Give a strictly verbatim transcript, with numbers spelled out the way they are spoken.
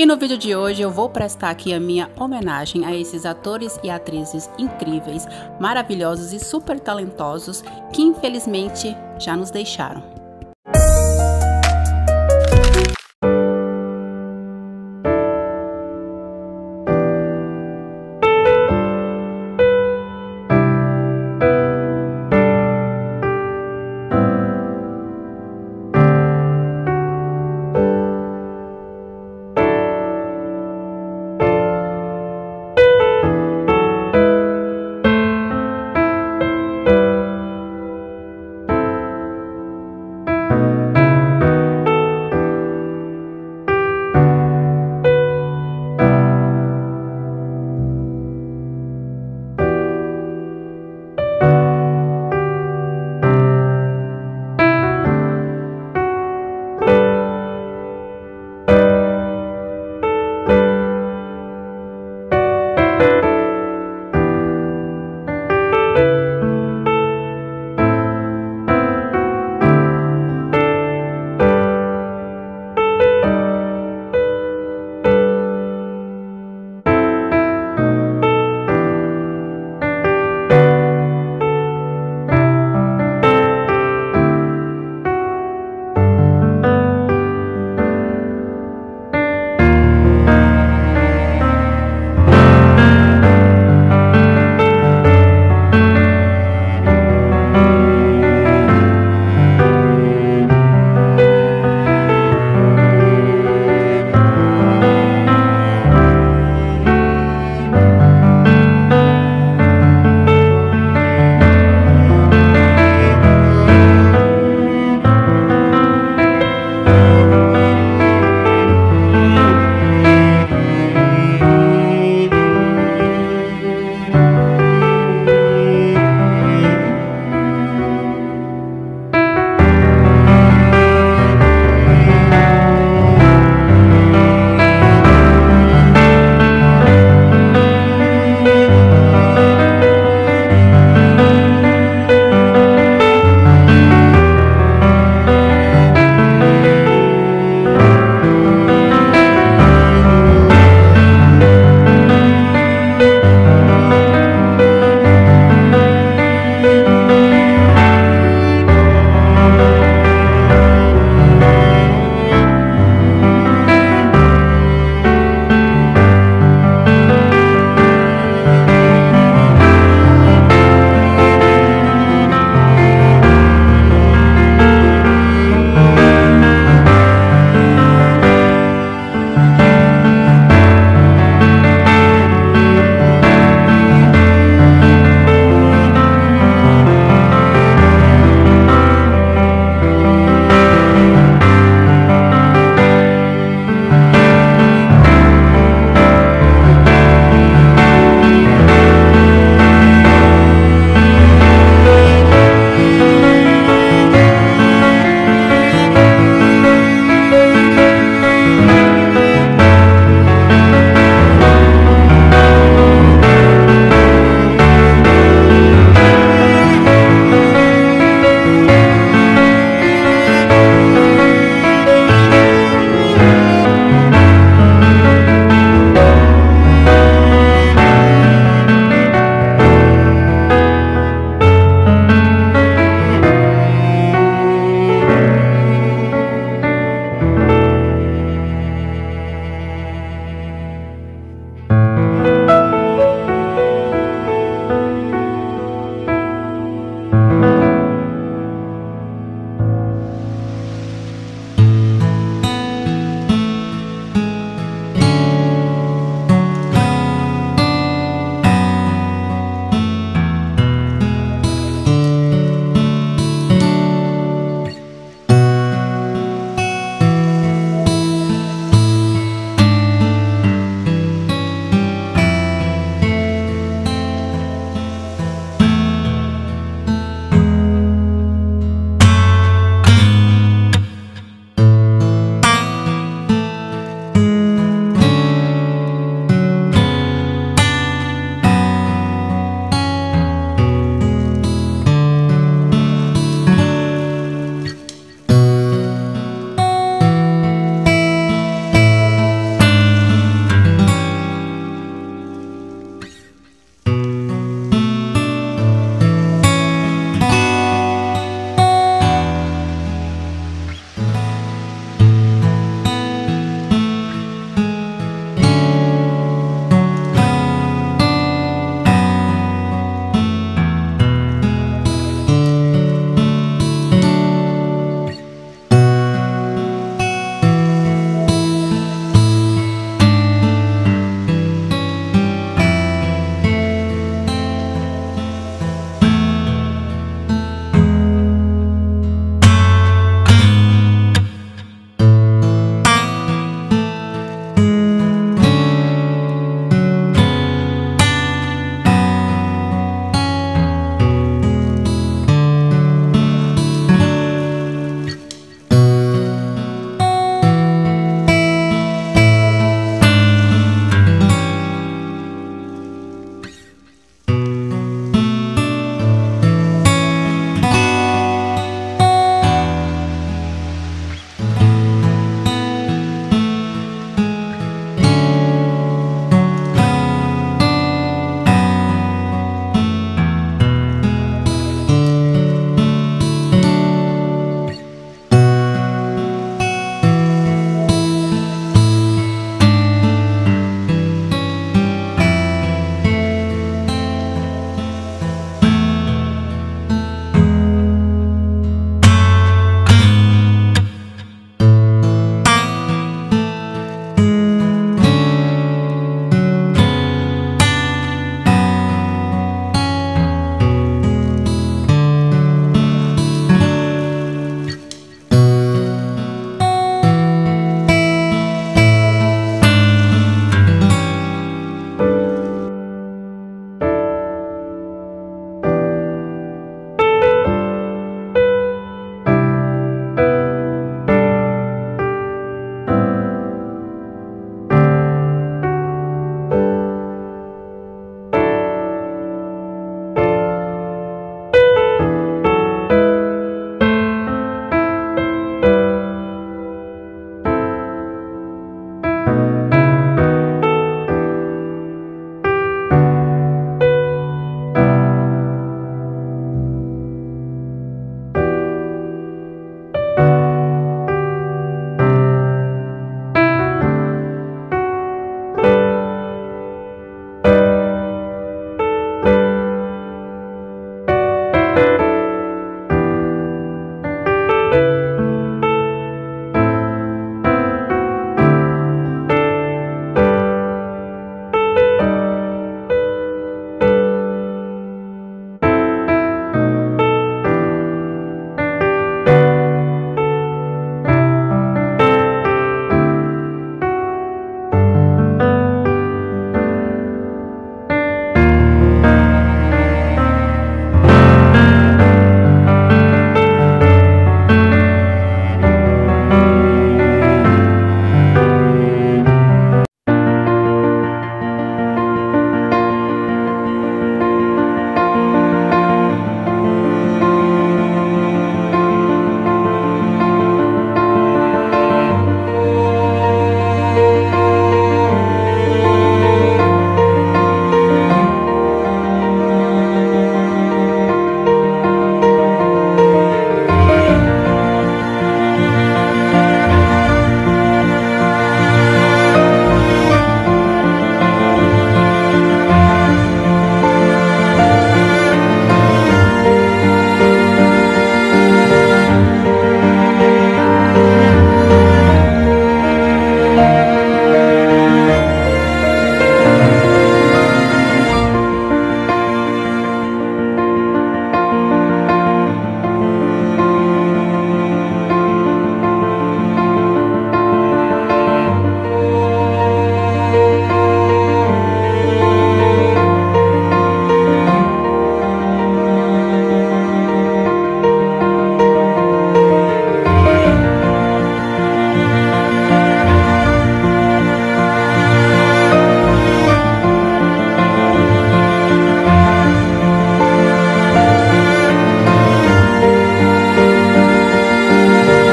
E no vídeo de hoje eu vou prestar aqui a minha homenagem a esses atores e atrizes incríveis, maravilhosos e super talentosos que infelizmente já nos deixaram.